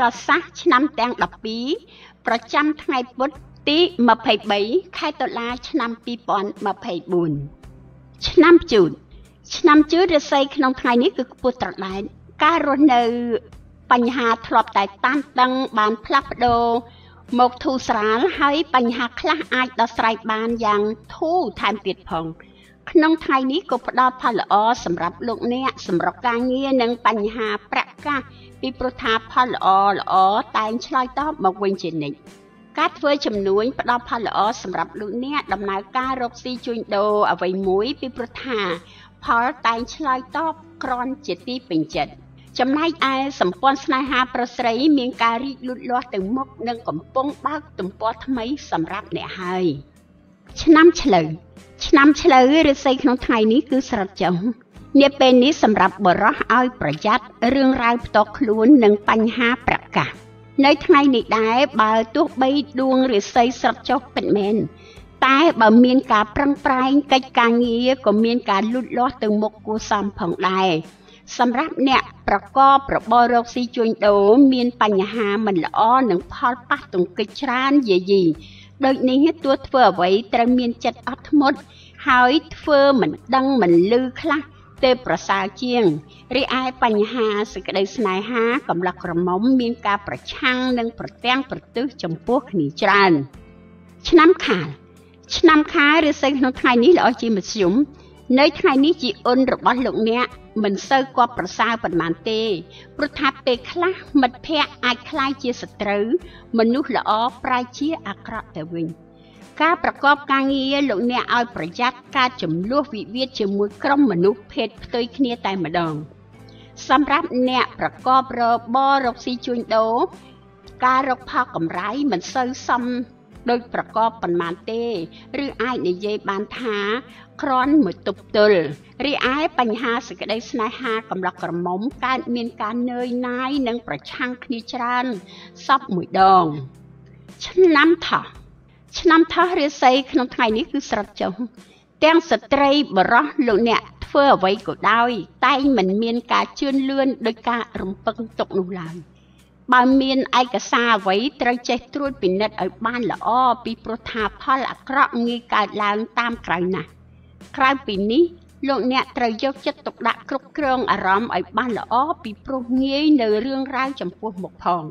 รสะชน้ำแตงดับปีประจำทั้งไงปุ๊ดตีมาไผ่ใบไข่ตลาชน้ำปีปอนมาไผ่บุญชน้ำจุดชน้ำจืดจะใส่ขนมไทยนี้คือปุตตะไลการนปัญหาทลอบแต่ต้านตังบานพลับโดหมกทูสารให้ปัญหาคลาอายต่อสายบานอย่างทู่ทานเปียดพองขนมไทยนี้ก็พอพลอสำหรับลูกเนี่ยสำหรับการเงี้ยนังปัญหาประกาศปีประทาพลอแต่ชลอยต่อมาเวงเจนิกการเวชจำนวนพอพลอสำหรับลูกเนี่ยดำนายการรกซีจุนโดเอาไว้มุ้ยปีประทาพอแต่ชลอยต่อกรอนเจตีเป็นเจนจำนายไอสมปองสนายหาประเสริฐเมียงการีลุดล้อตึงมกนังกำปองบ้าตุ่มปอทำไมสำรับเนี่ยไฮชนำเฉลยเรื่องใส่ขนมไทยนี้คือสระจงเนี่ยเป็นนี้สำหรับบรออ้อยประยัดเรื่องราวตกคลุ้นหนึ่งปัญหาประกาศในไทยนี่ได้บ่าวตัวใบดวงเรื่องใส่สระจงเป็นแมนใต้บ่เมียงการปรังปรายกิจการเงี้ยก็เมียงการลุดล้อตึงมกกูซ้ำผ่องได้สำหรับเนี่ยประกอบประบโรคซีจวนโดมีนปัญหามันละอ้อหนึ่งพอปักตรงกิจร้านเยีโดยนี้ตัวเฟื่อไว้ตระเมียนจัดอัพมดหายเฟื่อเหมือนดังเหมือนลือคลักเตประสาเจียงริไอปัญหาสกเดสนายฮากำลังกระมมมีนการประชังหนึ่งประแตงประตื้อจำพวกหนีจานชนำขาหรือเส้นขนมไทยนี้ละอ้อจีมันสุ่มในไทยนี้จีอ้นหรือบ้านหลงเนี่ยมันเซอร์กว่าประสาปันมันเตประทับเปคละมัดแพะไอคลายเจียสตรูมนุษย์ละอ้อปลายเชียอักระแต่วิงการประกอบการเงี้ยหลงเนี่ยเอาประยัดการจมลูกวิเวียจมวยกล้องมนุษย์เพศตัวเคียแต่มาดองสำหรับเนี่ยประกอบระบอรกซีจุนโดการรกพากำไรมันเซอร์ซ้ำโดยประกอบปันมาเต้หรือไอในเยบานท้าครอนเหมือนตุบเตลหรือไอปัญหาสกได้สนายหากำลังกระมมการเมียนการเนยนายนังประชังคณิจรันซอบหมวยดองฉันน้ำท่อเรือใส่ขนมไทยนี้คือสระจงแตงสตรีบรอหลุนเนี่ยเฟื่อไว้ก็ได้ใต้เหมือนเมียนการเชื่อเลื่อนโดยการรำพึงตกนุ่งลายบางเมียนไอกระซาไว้ตระเจตรุ่นปินนัดไอบ้านละอ้อปีประทาพ่อละกระงงีการล้างตามใครนะใครปีนี้โลกเนี่ยตระยกจะตกละครุกเครื่องอารมณ์ไอบ้านละอ้อปีโปร่งเงี้ยในเรื่องราวจำพวกหมกพอง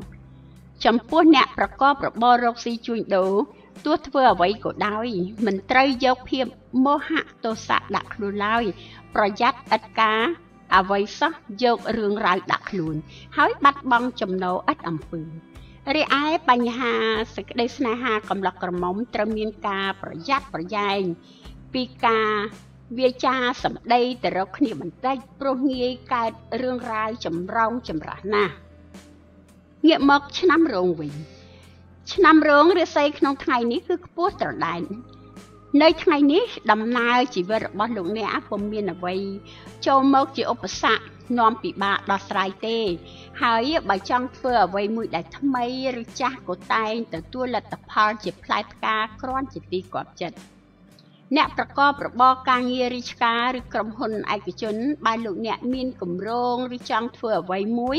จำพวกเนี่ยประกอบประบรกซีจุนโดตัวเทวไว้ก็ได้มันตระยกเพียบโมหะโตสะดักลุลายประยัดอัดกาเอาไว้ซะเยอะเรื่องราวดักลุนหายบัดบังจำโนอัดอำปืนเรียไอปัญหาสกเดสนาหากำลังกระมมตระมีนกาประยัดประยัยปีกาเวียจาสมได้แต่เราขณิมันได้โปรเงยการเรื่องราวจำรองจำระนาเงียบมกชน้ำรงวินชน้ำรงเรียใส่ขนมไทยนี้คือปูตระดานในไทยนี้ดำนาจีเวอร์บอลหลงเนี่ยผมมีนเอาไว้โจมกจีอุปสรรคนอมปีบาดอสไรเต้หายใบจังเฟื่อไว้มือได้ทำไมริจ้าโกตายแต่ตัวละตะพาจีพลายกากร้อนจีตีกอบจัดเนี่ยประกอบประบอกางเยริชกาหรือกรมหนไอกิจนบอลหลงเนี่ยมีนกลุ่มโรงริจังเฟื่อไว้มุ้ย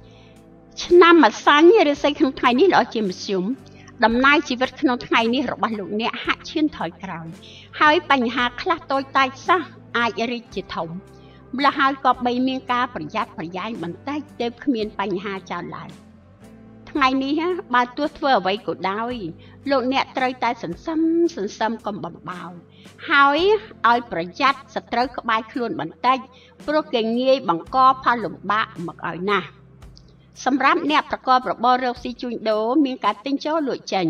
เรื่องใส่ขนมไทยนี่เราจีมสุ่มดำนายชีวิตขนมไทยนี่รบหลุงเนี่ยหักชื่นถอยกลายหายปัญหาคลาตัวตายซะอายริจิตถมบลาหายกอบใบเมียงกาประยัดมันได้เต็มขมีนปัญหาจารลายทั้งไงนี้ฮะบาตัวเฟื่อไว้ก็ได้หลุงเนี่ยตรายตายสันซ้ำก็บ่เบาหายอายประยัดสตรกบายคลวนมันได้โปรเกงี่บังกอพาหลุงบะมักอายน่ะสำหรับเนี่ยประกอบระบอบโรคซีจุนโดมีการติ้งเจ้าหลุดเจน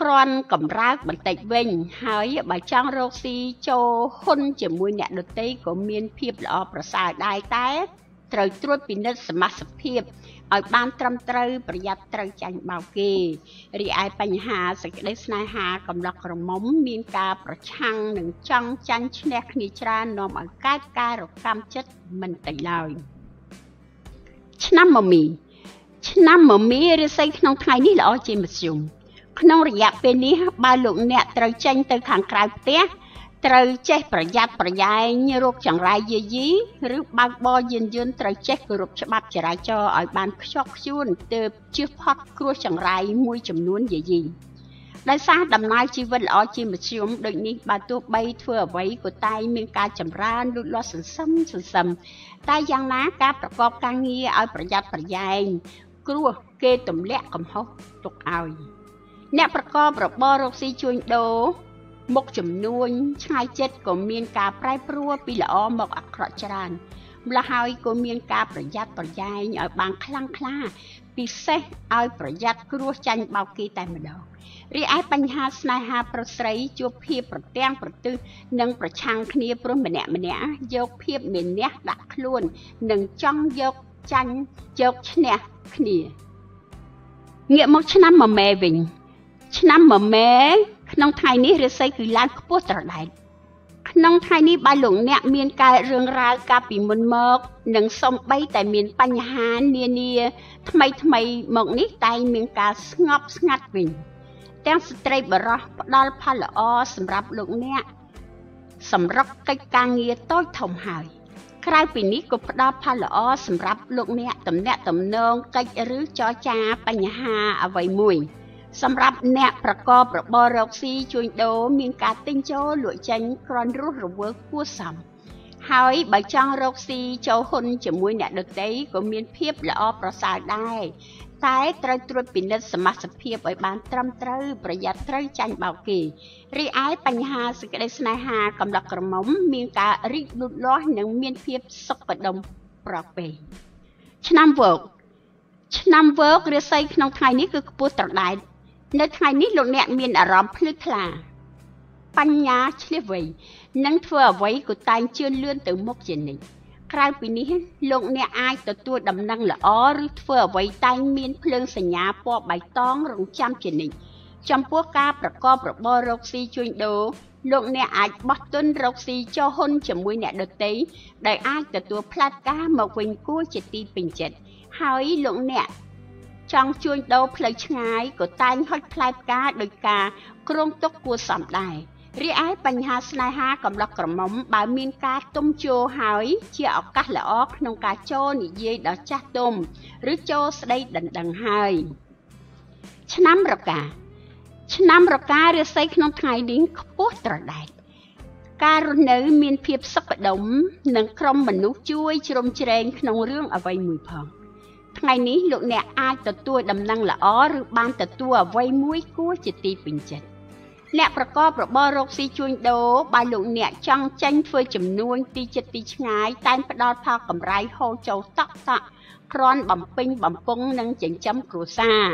กรอนกำรักบันเตเวงหายบาดช่างโรคซีโจคนจมูกเนี่ยดนตรีก็มีเพียบหล่อประสาทได้แต่ ត្រូវត្រួតពិនិត្យសមាសភាពឲ្យបានត្រឹមត្រូវប្រយ័ត្នត្រូវចាញ់បោកគេរីឯបញ្ហាសេចក្តីស្នេហាកំឡុកក្រមុំមានការប្រឆាំងនិងចង់ចាញ់ឈ្នះគ្នាច្រើននាំឲ្យកើតការរកាំចិត្តមិនតិចឡើយឆ្នាំមមីរាសីក្នុងថ្ងៃនេះល្អជាមធ្យមក្នុងរយៈពេលនេះបើលោកអ្នកត្រូវចេញទៅខាងក្រៅផ្ទះត្រូវចេះប្រយ័ត្នប្រយែងរោគចង្រៃយាយីឬបើកបរយានយន្តត្រូវចេះគោរពច្បាប់ចរាចរណ៍ឲ្យបានខ្ជាប់ខ្ជួនទើបជៀសផុតគ្រោះចង្រៃមួយចំនួនយាយីដោយសារដំណើរជីវិតល្អជាមធ្យមដូចនេះបើទោះបីធ្វើអ្វីក៏តែមានការចម្រើនលូតលាស់សន្សឹមតែយ៉ាងណាការប្រកបការងារឲ្យប្រយ័ត្នប្រយែងគ្រោះគេទម្លាក់កំហុសទុកឲ្យអ្នកប្រកបរបររកស៊ីជួញដូរមុខចំនួនឆ្ងាយចិត្តក៏មានការប្រែប្រួលពីល្អមកអាក្រក់ច្រើនម្ល៉េះហើយក៏មានការប្រយ័ត្នប្រយែងឲ្យបានខ្លាំងក្លាពិសេសឲ្យប្រយ័ត្នគ្រោះចាញ់បោកគេតែម្ដងរីឯបញ្ហាស្នេហាប្រុសស្រីជួបភាពប្រទាំងប្រទឹះនិងប្រឆាំងគ្នាព្រោះម្នាក់យកភាពមានអ្នកដាក់ខ្លួននិងចង់យកចាញ់យកឈ្នះគ្នាងាកមកឆ្នាំមមែវិញឆ្នាំមមែក្នុងថ្ងៃនេះរាសីគឺឡើងខ្ពស់ត្រដែតក្នុងថ្ងៃនេះបើលោកអ្នកមានកើតរឿងរ៉ាវកាលពីមុនមកនិងសូម្បីតែមានបញ្ហានានាថ្មីមកនេះតែមានការស្ងប់ស្ងាត់វិញទាំងស្ត្រីបរោះផ្ដល់ផលល្អសម្រាប់លោកអ្នកសម្រាប់កិច្ចការងារតូចធំហើយក្រៅពីនេះក៏ផ្ដល់ផលល្អសម្រាប់លោកអ្នកតំណាក់តំណងកិច្ចឬចរចាបញ្ហាអ្វីមួយសម្រាប់អ្នកប្រកបរបររកស៊ីជួញដូរមានការទិញចូលលក់ចេញក្រនរស់រវើកគួរសមហើយបើចង់រកស៊ីចូលហ៊ុនជាមួយអ្នកដទៃក៏មានភាពល្អប្រសើរដែរតែត្រូវត្រួតពិនិត្យសមាសភាពឲ្យបានត្រឹមត្រូវប្រយ័ត្នត្រូវចាញ់បោកគេរីឯបញ្ហាសេចក្តីស្នេហាកំឡុកក្រមុំមានការរីកលូតលាស់និងមានភាពសុខបដុមប្រពេយឆ្នាំវករាសីក្នុងថ្ងៃនេះគឺខ្ពស់ត្រដែតនៅថ្ងៃនេះលោកអ្នកមានអារម្មណ៍ភ្លឺថ្លាបញ្ញាឆ្លៀសវៃនិងធ្វើអ្វីក៏តែងជឿនលឿនទៅមុខជានិច្ចក្រៅពីនេះលោកអ្នកអាចទទួលដំណឹងល្អឬធ្វើអ្វីតែងមានភ្លើងសញ្ញាពណ៌បៃតងរងចាំជានិច្ចចំពោះការប្រកបរបររកស៊ីជួញដូរលោកអ្នកអាចបោះទុនរកស៊ីចុះហ៊ុនជាមួយអ្នកដទៃដែលអាចទទួលផ្លាត់ការមកវិញគួរជាទីពេញចិត្តហើយលោកអ្នកចង់ជួញដូរផ្លូវឆ្ងាយក៏តែងហុចផ្លែផ្កាដោយការគ្រោងទុកគួរសមដែររីឯបញ្ហាស្នេហាកំឡុកក្រមុំបើមានការទុំជោហើយជាឱកាសល្អក្នុងការចូលនិយាយដល់ចាស់ទុំឬចូលស្ដីដណ្ដឹងហើយឆ្នាំរការាសីក្នុងថ្ងៃនេះខ្ពស់ត្រដែតការរស់នៅមានភាពសុខដុមនិងក្រុមមនុស្សជួយជ្រោមជ្រែងក្នុងរឿងអ្វីមួយផងថ្ងៃនេះលោកអ្នកអាចទទួលដំណឹងល្អឬបានទទួលអ្វីមួយគួរជាទីពេញចិត្តអ្នកប្រកបរបររកស៊ីជួញដូរបើលោកអ្នកចង់ចេញធ្វើចំនួនទីចិត្តទីឆ្ងាយតែផ្ដល់ផលកម្រៃហូរចូលតក់គ្រាន់បំពេញបំពង់និងចិញ្ចឹមគ្រួសារ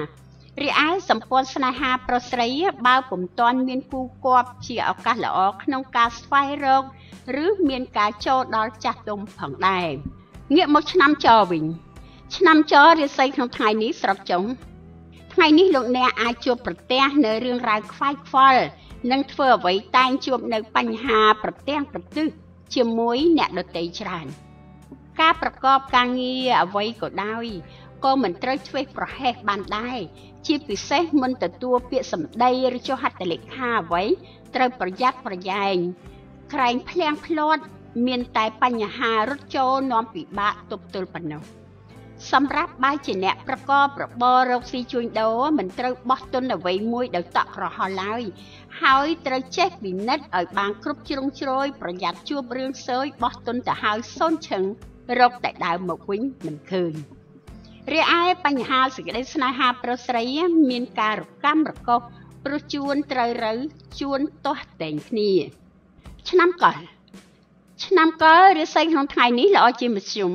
រីឯសម្ព័ន្ធស្នេហាប្រុសស្រីបើពុំទាន់មានគូគាប់ជាឱកាសល្អក្នុងការស្វែងរកឬមានការចូលដល់ចាស់ទុំផងដែរងាកមកឆ្នាំចរវិញឆ្នាំចររាសីក្នុងថ្ងៃនេះស្រុកចុងថ្ងៃនេះលោកអ្នកអាចជួបប្រទះនៅរឿងរ៉ាវខ្វាយខ្វល់និងធ្វើអ្វីតែងជួបនៅបញ្ហាប្រទះប្រទឹសជាមួយអ្នកដទៃច្រើនការប្រកបការងារអ្វីក៏ដោយក៏មិនត្រូវឆ្វេសប្រហែសបានដែរជាពិសេសមិនទទួលពាក្យសម្ដីឬចុះហត្ថលេខាអ្វីត្រូវប្រយ័ត្នប្រយែងក្រែងភ្លៀងភ្លាត់មានតែបញ្ហារត់ចូលនាំពិបាកទប់ទល់ប៉ុណ្ណោះសម្រាប់បើជាអ្នកប្រកបរបររកស៊ីជួញដូរមិនត្រូវបោះទុនអ្វីមួយដោយតក់ក្រហល់ឡើយហើយត្រូវចេះវិនិច្ឆ័យឲ្យបានគ្រប់ជ្រុងជ្រោយប្រយ័ត្នជួបរឿងសើចបោះទុនទៅហើយសូនឈឹងរកតែដើមមកវិញមិនឃើញរីឯបញ្ហាសេចក្តីស្នេហាប្រុសស្រីមានការរកាំរកូសព្រោះជួនត្រូវរើជួនទាស់តែងគ្នាឆ្នាំកុលរាសីក្នុងថ្ងៃនេះល្អជាមធ្យម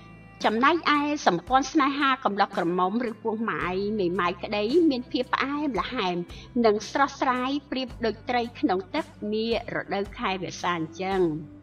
Chầm nay ai sầm con sna ha cầm lọc cầm móng rực buông mãi, mày mãi cái đấy miên phía ai là hàm, nâng sơ sái, priệp đôi trai khổng tất, mía rồi đôi khai về sàn chân.